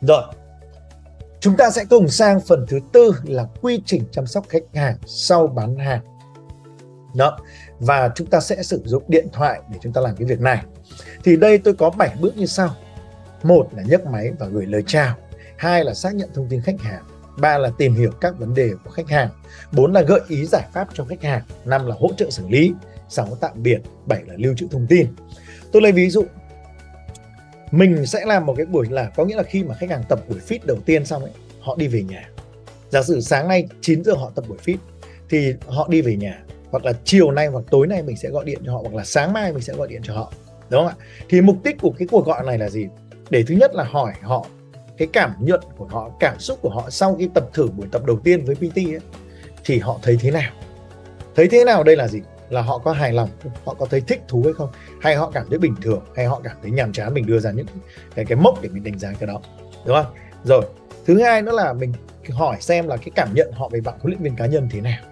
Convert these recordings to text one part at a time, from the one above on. Rồi, chúng ta sẽ cùng sang phần thứ tư là quy trình chăm sóc khách hàng sau bán hàng. Đó, và chúng ta sẽ sử dụng điện thoại để chúng ta làm cái việc này. Thì đây tôi có 7 bước như sau. 1 là nhấc máy và gửi lời chào. 2 là xác nhận thông tin khách hàng. 3 là tìm hiểu các vấn đề của khách hàng. 4 là gợi ý giải pháp cho khách hàng. 5 là hỗ trợ xử lý. 6 tạm biệt. 7 là lưu trữ thông tin. Tôi lấy ví dụ, mình sẽ làm một cái buổi là có nghĩa là khi mà khách hàng tập buổi fit đầu tiên xong ấy, họ đi về nhà. Giả sử sáng nay 9 giờ họ tập buổi fit thì họ đi về nhà, hoặc là chiều nay hoặc tối nay mình sẽ gọi điện cho họ, hoặc là sáng mai mình sẽ gọi điện cho họ, đúng không ạ? Thì mục đích của cái cuộc gọi này là gì? Để thứ nhất là hỏi họ cái cảm nhận của họ, cảm xúc của họ sau khi tập thử buổi tập đầu tiên với PT ấy, thì họ thấy thế nào? Thấy thế nào đây là gì? Là họ có hài lòng, họ có thấy thích thú hay không, hay họ cảm thấy bình thường, hay họ cảm thấy nhàm chán. Mình đưa ra những cái mốc để mình đánh giá cái đó, đúng không? Rồi thứ hai nữa là mình hỏi xem là cái cảm nhận họ về bạn huấn luyện viên cá nhân thế nào,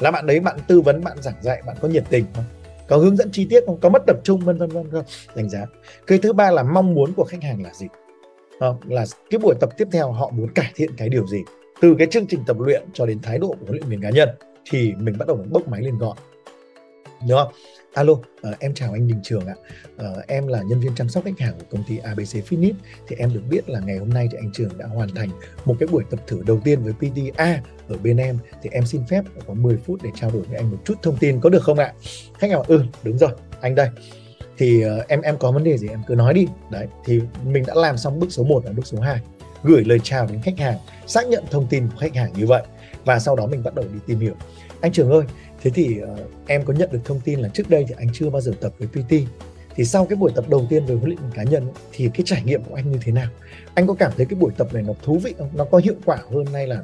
là bạn đấy bạn tư vấn, bạn giảng dạy, bạn có nhiệt tình không, có hướng dẫn chi tiết không, có mất tập trung vân vân vân không, đánh giá. Cái thứ ba là mong muốn của khách hàng là gì, là cái buổi tập tiếp theo họ muốn cải thiện cái điều gì, từ cái chương trình tập luyện cho đến thái độ của huấn luyện viên cá nhân. Thì mình bắt đầu bốc máy lên gọi, đúng không? Alo, em chào anh Đình Trường ạ. Em là nhân viên chăm sóc khách hàng của công ty ABC Fitness. Thì em được biết là ngày hôm nay thì anh Trường đã hoàn thành một cái buổi tập thử đầu tiên với PTA ở bên em. Thì em xin phép có 10 phút để trao đổi với anh một chút thông tin, có được không ạ? Khách hàng bảo, ừ, đúng rồi, anh đây. Thì em có vấn đề gì em cứ nói đi. Đấy, thì mình đã làm xong bước số 1 và bước số 2. Gửi lời chào đến khách hàng, xác nhận thông tin của khách hàng như vậy. Và sau đó mình bắt đầu đi tìm hiểu. Anh Trường ơi, thế thì em có nhận được thông tin là trước đây thì anh chưa bao giờ tập với PT. Thì sau cái buổi tập đầu tiên với huấn luyện cá nhân thì cái trải nghiệm của anh như thế nào? Anh có cảm thấy cái buổi tập này nó thú vị không? Nó có hiệu quả hơn hay là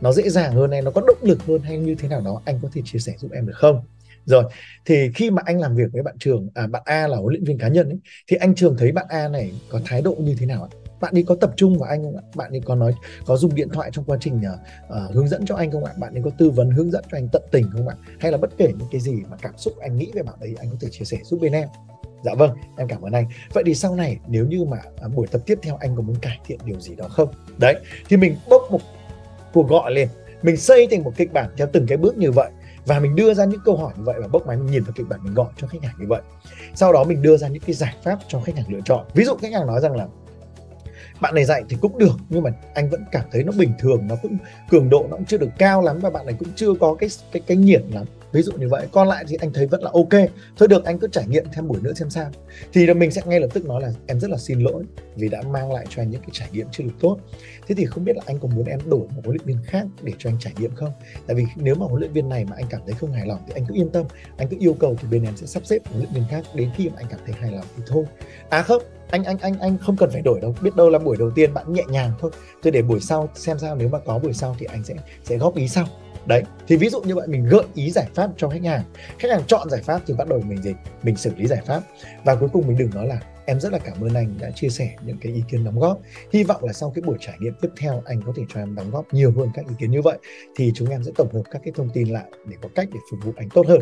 nó dễ dàng hơn, hay nó có động lực hơn hay như thế nào đó? Anh có thể chia sẻ giúp em được không? Rồi, thì khi mà anh làm việc với bạn Trường, bạn A là huấn luyện viên cá nhân ấy, thì anh Trường thấy bạn A này có thái độ như thế nào ạ? Bạn ấy có tập trung vào anh không ạ? Bạn ấy có dùng điện thoại trong quá trình hướng dẫn cho anh không ạ? Bạn ấy có tư vấn hướng dẫn cho anh tận tình không ạ? Hay là bất kể những cái gì mà cảm xúc anh nghĩ về bạn ấy, anh có thể chia sẻ giúp bên em. Dạ vâng, em cảm ơn anh. Vậy thì sau này nếu như mà buổi tập tiếp theo anh có muốn cải thiện điều gì đó không? Đấy, thì mình bốc một cuộc gọi lên, mình xây thành một kịch bản theo từng cái bước như vậy. Và mình đưa ra những câu hỏi như vậy và bốc máy, mình nhìn vào kịch bản, mình gọi cho khách hàng như vậy. Sau đó mình đưa ra những cái giải pháp cho khách hàng lựa chọn. Ví dụ khách hàng nói rằng là bạn này dạy thì cũng được, nhưng mà anh vẫn cảm thấy nó bình thường, nó cũng cường độ nó cũng chưa được cao lắm, và bạn này cũng chưa có cái nhiệt lắm, ví dụ như vậy. Còn lại thì anh thấy vẫn là ok, thôi được, anh cứ trải nghiệm thêm buổi nữa xem sao. Thì mình sẽ ngay lập tức nói là em rất là xin lỗi vì đã mang lại cho anh những cái trải nghiệm chưa được tốt. Thế thì không biết là anh có muốn em đổi một huấn luyện viên khác để cho anh trải nghiệm không? Tại vì nếu mà huấn luyện viên này mà anh cảm thấy không hài lòng thì anh cứ yên tâm, anh cứ yêu cầu thì bên em sẽ sắp xếp huấn luyện viên khác, đến khi mà anh cảm thấy hài lòng thì thôi. À không, anh không cần phải đổi đâu, biết đâu là buổi đầu tiên bạn nhẹ nhàng thôi, tôi để buổi sau xem sao, nếu mà có buổi sau thì anh sẽ góp ý sau. Đấy, thì ví dụ như vậy, mình gợi ý giải pháp cho khách hàng chọn giải pháp thì bắt đầu mình xử lý giải pháp. Và cuối cùng mình đừng nói là em rất là cảm ơn anh đã chia sẻ những cái ý kiến đóng góp, hy vọng là sau cái buổi trải nghiệm tiếp theo anh có thể cho em đóng góp nhiều hơn các ý kiến như vậy, thì chúng em sẽ tổng hợp các cái thông tin lại để có cách để phục vụ anh tốt hơn.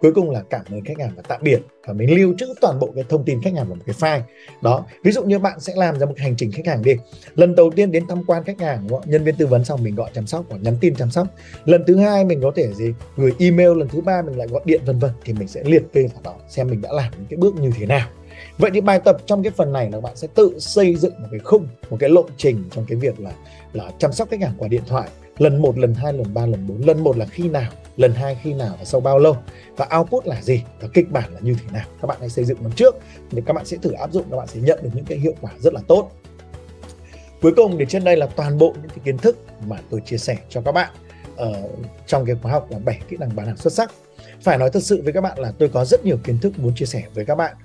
Cuối cùng là cảm ơn khách hàng và tạm biệt, và mình lưu trữ toàn bộ cái thông tin khách hàng vào một cái file. Đó, ví dụ như bạn sẽ làm ra một hành trình khách hàng đi. Lần đầu tiên đến tham quan khách hàng, nhân viên tư vấn xong mình gọi chăm sóc hoặc nhắn tin chăm sóc. Lần thứ hai mình có thể gửi email, lần thứ ba mình lại gọi điện vân vân, thì mình sẽ liệt kê vào đó xem mình đã làm những cái bước như thế nào. Vậy thì bài tập trong cái phần này là bạn sẽ tự xây dựng một cái khung, một cái lộ trình trong cái việc là chăm sóc khách hàng qua điện thoại. Lần 1, lần 2, lần 3, lần 4. Lần 1 là khi nào, lần 2 khi nào và sau bao lâu, và output là gì, và kịch bản là như thế nào. Các bạn hãy xây dựng nó trước, thì các bạn sẽ thử áp dụng, các bạn sẽ nhận được những cái hiệu quả rất là tốt. Cuối cùng thì trên đây là toàn bộ những cái kiến thức mà tôi chia sẻ cho các bạn trong cái khóa học là 7 kỹ năng bán hàng xuất sắc. Phải nói thật sự với các bạn là tôi có rất nhiều kiến thức muốn chia sẻ với các bạn.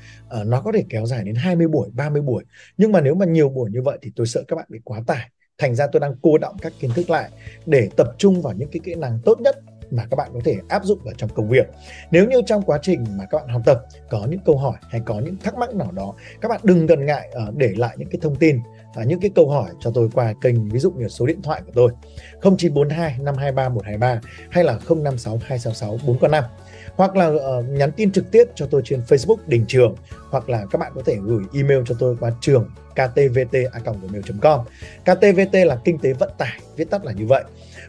Nó có thể kéo dài đến 20 buổi, 30 buổi. Nhưng mà nếu mà nhiều buổi như vậy thì tôi sợ các bạn bị quá tải. Thành ra tôi đang cô đọng các kiến thức lại để tập trung vào những cái kỹ năng tốt nhất mà các bạn có thể áp dụng vào trong công việc. Nếu như trong quá trình mà các bạn học tập có những câu hỏi hay có những thắc mắc nào đó, các bạn đừng ngần ngại để lại những cái thông tin những cái câu hỏi cho tôi qua kênh, ví dụ như số điện thoại của tôi 0942 523 123 hay là 056 266 445, hoặc là nhắn tin trực tiếp cho tôi trên Facebook Đình Trường, hoặc là các bạn có thể gửi email cho tôi qua trường ktvt@gmail.com. KTVT là kinh tế vận tải, viết tắt là như vậy.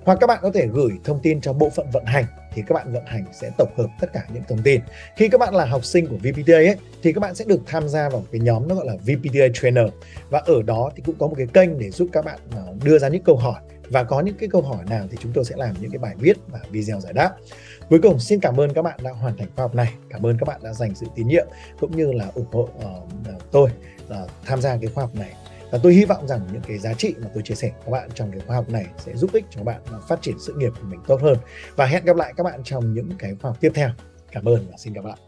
Hoặc các bạn có thể gửi thông tin cho bộ phận vận hành, thì các bạn vận hành sẽ tổng hợp tất cả những thông tin. Khi các bạn là học sinh của VPTA ấy, thì các bạn sẽ được tham gia vào cái nhóm nó gọi là VPTA Trainer, và ở đó thì cũng có một cái kênh để giúp các bạn đưa ra những câu hỏi, và có những cái câu hỏi nào thì chúng tôi sẽ làm những cái bài viết và video giải đáp. Cuối cùng xin cảm ơn các bạn đã hoàn thành khóa học này, cảm ơn các bạn đã dành sự tín nhiệm cũng như là ủng hộ tôi tham gia cái khóa học này. Và tôi hy vọng rằng những cái giá trị mà tôi chia sẻ các bạn trong cái khóa học này sẽ giúp ích cho các bạn phát triển sự nghiệp của mình tốt hơn. Và hẹn gặp lại các bạn trong những cái khóa học tiếp theo. Cảm ơn và xin gặp lại.